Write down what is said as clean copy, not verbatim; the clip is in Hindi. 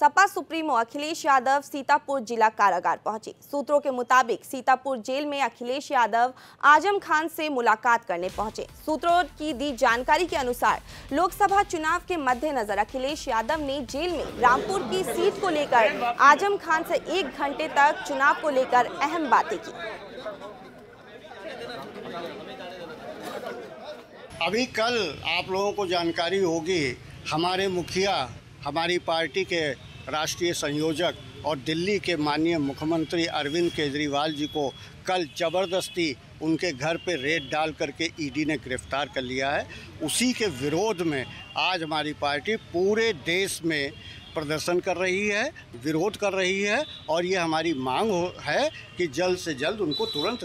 सपा सुप्रीमो अखिलेश यादव सीतापुर जिला कारागार पहुंचे। सूत्रों के मुताबिक सीतापुर जेल में अखिलेश यादव आजम खान से मुलाकात करने पहुंचे। सूत्रों की दी जानकारी के अनुसार लोकसभा चुनाव के मद्देनजर अखिलेश यादव ने जेल में रामपुर की सीट को लेकर आजम खान से 1 घंटे तक चुनाव को लेकर अहम बातें की। अभी कल आप लोगों को जानकारी होगी, हमारे मुखिया, हमारी पार्टी के राष्ट्रीय संयोजक और दिल्ली के माननीय मुख्यमंत्री अरविंद केजरीवाल जी को कल ज़बरदस्ती उनके घर पे रेड डाल करके ईडी ने गिरफ्तार कर लिया है। उसी के विरोध में आज हमारी पार्टी पूरे देश में प्रदर्शन कर रही है, विरोध कर रही है और ये हमारी मांग है कि जल्द से जल्द उनको तुरंत